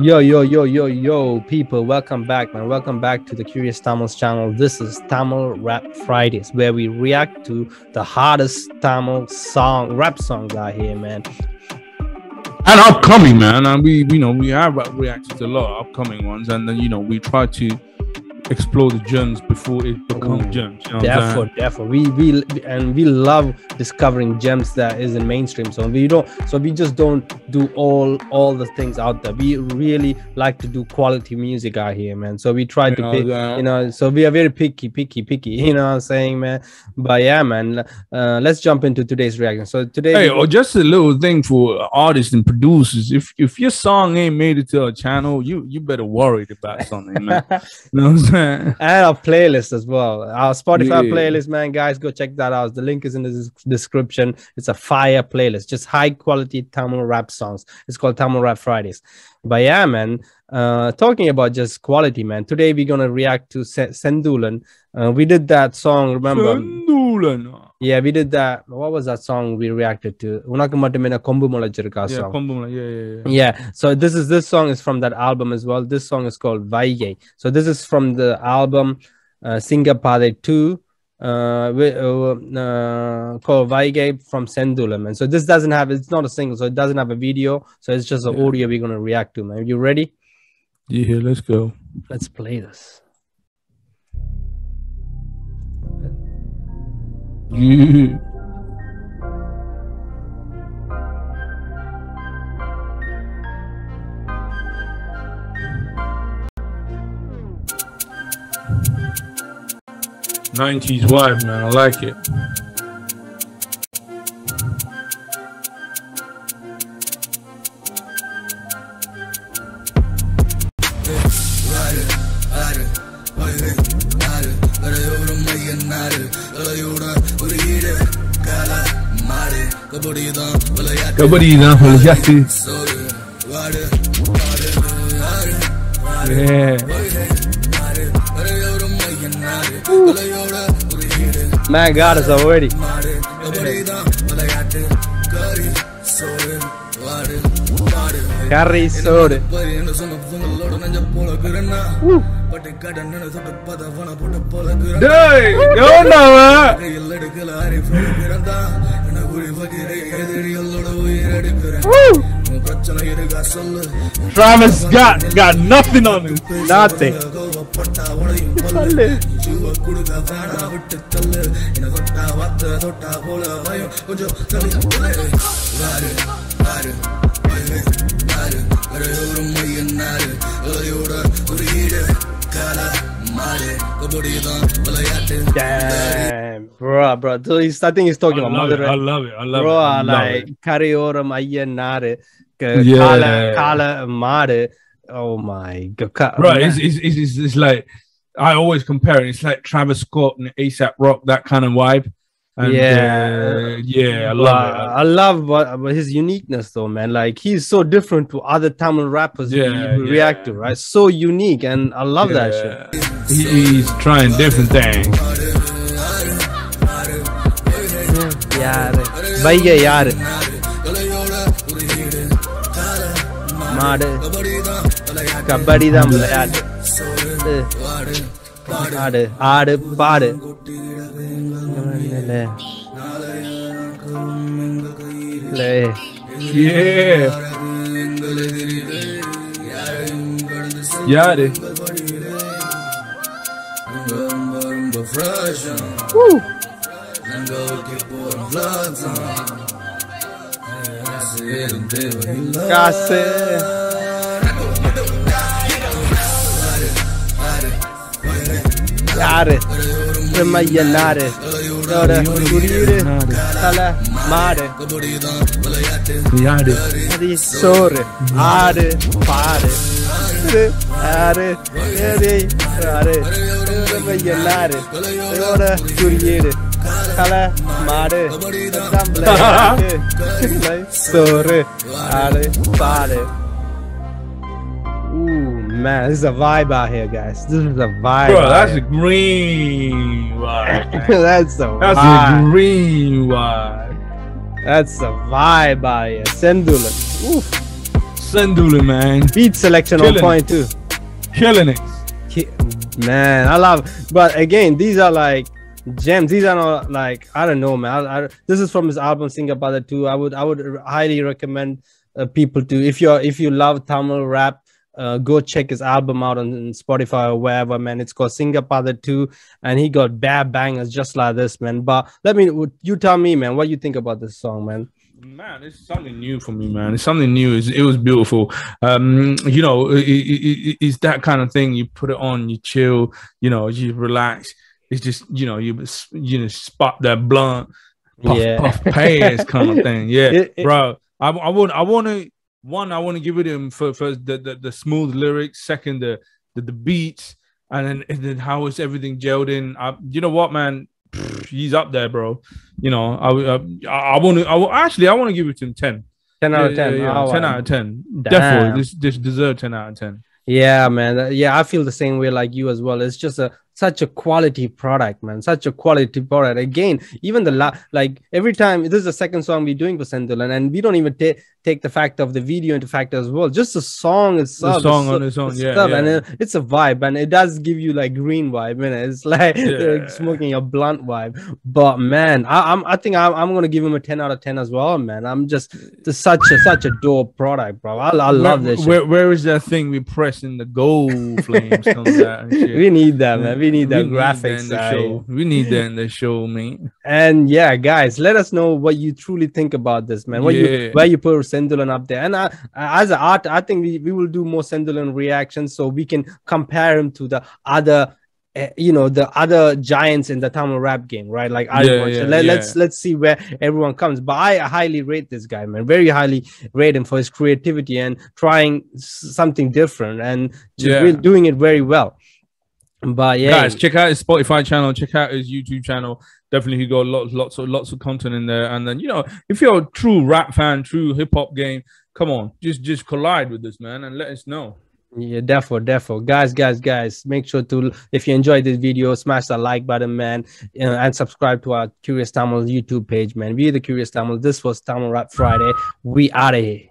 Yo, people, welcome back, man. Welcome back to the Curious Tamils channel. This is Tamil Rap Fridays, where we react to the hardest Tamil rap songs out here, man. And upcoming, man. And we have reacted to a lot of upcoming ones, and then, you know, we try to explore the gems before it becomes gems. You know, therefore we love discovering gems that is in mainstream. So we just don't do all the things out there. We really like to do quality music out here, man. So we try to pick, you know, so we are very picky, you know what I'm saying, man. But yeah, man, let's jump into today's reaction. So today, hey, or just a little thing for artists and producers: if your song ain't made it to our channel, you better worried about something, man. You know what I'm saying? And our playlist as well, our Spotify playlist, man. Guys, go check that out. The link is in the description. It's a fire playlist, just high quality Tamil rap songs. It's called Tamil Rap Fridays. But yeah, man, talking about just quality, man, today we're gonna react to Senthuzhan. We did that song, remember? Senthuzhan. Yeah, we did that. What was that song we reacted to? Yeah, so this song is from that album as well. This song is called Vaigai. So this is from the album Singapather 2, called Vaigai from Senthuzhan, man. So this doesn't have, it's not a single, so it doesn't have a video, so it's just an audio we're gonna react to, man. You ready? Yeah, let's go. Let's play this. Yeah. '90s vibe, man. I like it. Yeah. Man got us already. Curry soda. Hey, don't know. Travis Scott got nothing on him. Nothing. Damn, bro. So I think he's talking about mother. I love it. Bro, I like Karioram Ayyanare, Kala Mare. Oh my God, bro. It's like, I always compare it. It's like Travis Scott and ASAP Rock, that kind of vibe. And yeah, I love it. I love what his uniqueness, though, man. Like, he's so different to other Tamil rappers you react to, right? So unique, and I love that shit. He's trying different things. Man, this is a vibe out here, guys. This is a vibe. Bro, that's a green vibe. that's a green vibe. That's a vibe out here. Senthuzhan. Oof. Sandulu, man. Beat selection on point too. Killing it. Man, I love, but again, these are like gems. These are not like, I don't know, man. This is from his album Singapather 2. I would highly recommend people to, if you love Tamil rap, go check his album out on Spotify or wherever, man. It's called Singapather 2, and he got bad bangers just like this, man. But let me, you tell me, man, what you think about this song, man. Man, it's something new for me, man. It's something new. It was beautiful. You know, it's that kind of thing. You put it on, you chill, you know, you relax. It's just, you know, you just spot that blunt, puff, yeah, puff pass kind of thing. Yeah, bro. I want to give it him for the smooth lyrics. Second, the beats, and then how is everything gelled in. You know what, man. He's up there, bro. You know, I want to give it to him 10. 10 out of 10. Yeah, oh, 10 out of 10. Damn. Definitely. This deserves 10 out of 10. Yeah, man. Yeah, I feel the same way like you as well. It's just such a quality product, man. Such a quality product. Again, even like every time, this is the second song we're doing for Senthuzhan, and we don't even take the fact of the video into fact as well. Just the song itself. The song on its own, yeah. And it's a vibe, and it does give you like green vibe, man. It's like, yeah, smoking a blunt vibe. But man, I think I'm gonna give him a 10 out of 10 as well, man. I'm just such a dope product, bro. I love this. Where is that thing we pressing the gold flames? Comes out and shit. We need that, man. We need that graphics. We need that in the show, man. And yeah, guys, let us know what you truly think about this, man. Where you put Senthuzhan up there. And as an art, I think we will do more Senthuzhan reactions so we can compare him to the other, you know, the other giants in the Tamil rap game, right? Like, let's see where everyone comes. But I highly rate this guy, man. Very highly rate him for his creativity and trying something different and doing it very well. But yeah, guys, check out his Spotify channel, check out his YouTube channel. Definitely, he got lots of content in there. And then, you know, if you're a true rap fan, true hip hop game, come on, just collide with this, man, and let us know. Yeah, defo, guys, make sure to, if you enjoyed this video, smash that like button, man, and subscribe to our Curious Tamil YouTube page, man. We are the Curious Tamil. This was Tamil Rap Friday. We out of here.